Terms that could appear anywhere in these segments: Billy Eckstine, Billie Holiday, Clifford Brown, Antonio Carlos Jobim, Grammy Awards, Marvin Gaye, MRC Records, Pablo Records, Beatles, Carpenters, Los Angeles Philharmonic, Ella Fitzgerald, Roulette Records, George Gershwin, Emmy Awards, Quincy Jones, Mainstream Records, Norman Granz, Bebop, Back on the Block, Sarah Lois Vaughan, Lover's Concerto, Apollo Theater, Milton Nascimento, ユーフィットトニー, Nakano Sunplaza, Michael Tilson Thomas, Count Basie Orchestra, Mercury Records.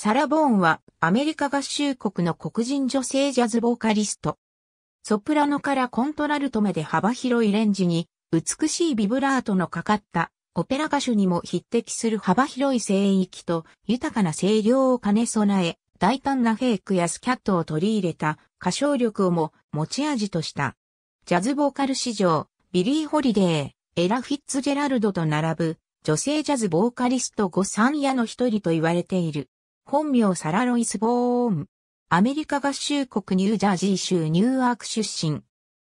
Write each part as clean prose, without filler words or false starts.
サラ・ヴォーンはアメリカ合衆国の黒人女性ジャズボーカリスト。ソプラノからコントラルトまで幅広いレンジに美しいビブラートのかかったオペラ歌手にも匹敵する幅広い声域と豊かな声量を兼ね備え、大胆なフェイクやスキャットを取り入れた歌唱力をも持ち味とした。ジャズボーカル史上、ビリー・ホリデー、エラ・フィッツジェラルドと並ぶ女性ジャズボーカリスト5、3夜の一人と言われている。本名サラ・ロイス・ヴォーン。アメリカ合衆国ニュージャージー州ニューアーク出身。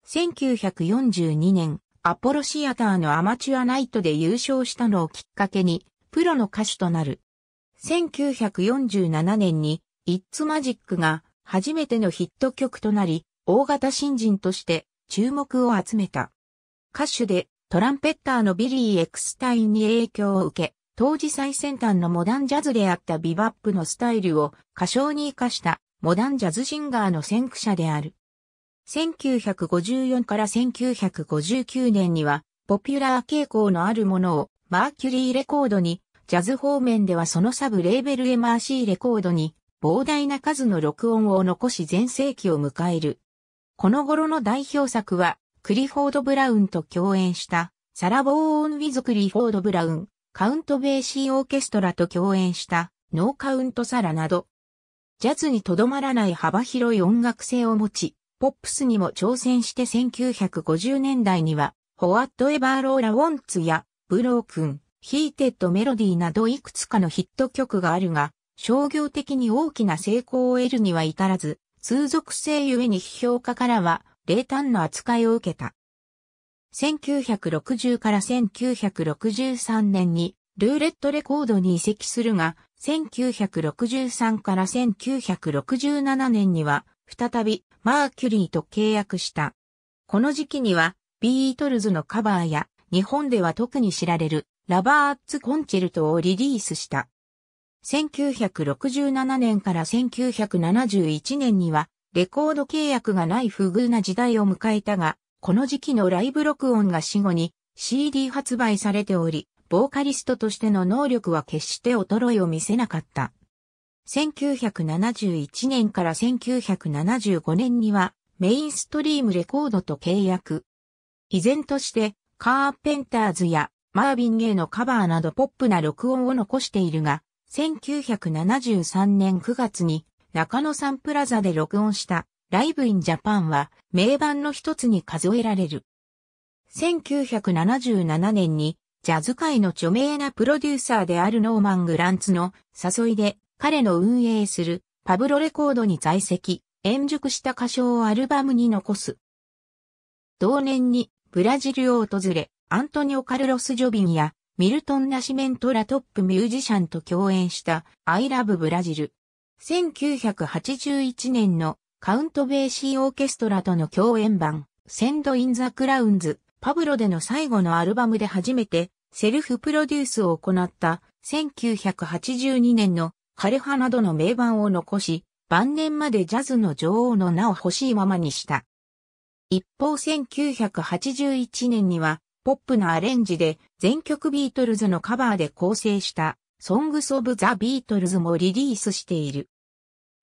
1942年、アポロシアターのアマチュアナイトで優勝したのをきっかけに、プロの歌手となる。1947年に、It's Magic が初めてのヒット曲となり、大型新人として注目を集めた。歌手でトランペッターのビリー・エクスタインに影響を受け、当時最先端のモダンジャズであったビバップのスタイルを歌唱に生かしたモダンジャズシンガーの先駆者である。1954から1959年には、ポピュラー傾向のあるものをマーキュリーレコードに、ジャズ方面ではそのサブレーベルMRCレコードに、膨大な数の録音を残し全盛期を迎える。この頃の代表作は、クリフォード・ブラウンと共演した、サラ・ヴォーン・ウィズ・クリフォード・ブラウン、カウント・ベーシー・オーケストラと共演した、ノー・カウント・サラなど、ジャズにとどまらない幅広い音楽性を持ち、ポップスにも挑戦して1950年代には、Whatever Laura Wantsや、Broken、Heated Melodyなどいくつかのヒット曲があるが、商業的に大きな成功を得るには至らず、通俗性ゆえに批評家からは冷淡な扱いを受けた。1960から1963年にルーレットレコードに移籍するが、1963から1967年には再びマーキュリーと契約した。この時期にはビートルズのカバーや日本では特に知られるラバーズコンチェルトをリリースした。1967年から1971年には、レコード契約がない不遇な時代を迎えたが、この時期のライブ録音が死後に CD 発売されており、ボーカリストとしての能力は決して衰えを見せなかった。1971年から1975年には、メインストリームレコードと契約。依然として、カーペンターズやマーヴィン・ゲイのカバーなどポップな録音を残しているが、1973年9月に中野サンプラザで録音したライブインジャパンは名盤の一つに数えられる。1977年にジャズ界の著名なプロデューサーであるノーマン・グランツの誘いで彼の運営するパブロレコードに在籍、円熟した歌唱をアルバムに残す。同年にブラジルを訪れアントニオ・カルロス・ジョビンやミルトン・ナシメントらトップミュージシャンと共演したI Love ブラジル。1981年のカウント・ベーシー・オーケストラとの共演版Send in the Clowns、パブロでの最後のアルバムで初めてセルフプロデュースを行った1982年の枯れ葉などの名盤を残し、晩年までジャズの女王の名を欲しいままにした。一方1981年にはポップなアレンジで全曲ビートルズのカバーで構成したSongs of the Beatlesもリリースしている。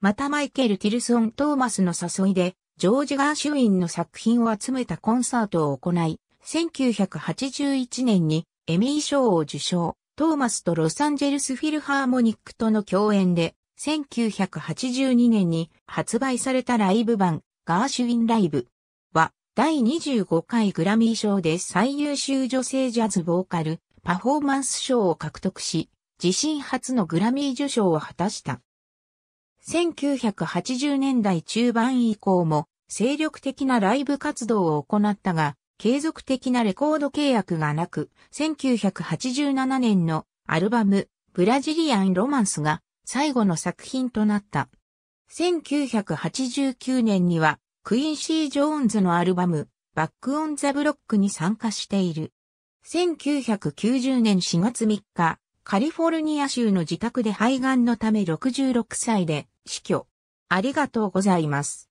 またマイケル・ティルソン・トーマスの誘いでジョージ・ガーシュウィンの作品を集めたコンサートを行い、1981年にエミー賞を受賞、トーマスとロサンゼルスフィルハーモニックとの共演で、1982年に発売されたライブ版ガーシュウィンライブは、第25回グラミー賞で最優秀女性ジャズボーカルパフォーマンス賞を獲得し、自身初のグラミー受賞を果たした。1980年代中盤以降も精力的なライブ活動を行ったが、継続的なレコード契約がなく、1987年のアルバムブラジリアン・ロマンスが最後の作品となった。1989年には、クインシー・ジョーンズのアルバム、バック・オン・ザ・ブロックに参加している。1990年4月3日、カリフォルニア州の自宅で肺がんのため66歳で死去。ありがとうございます。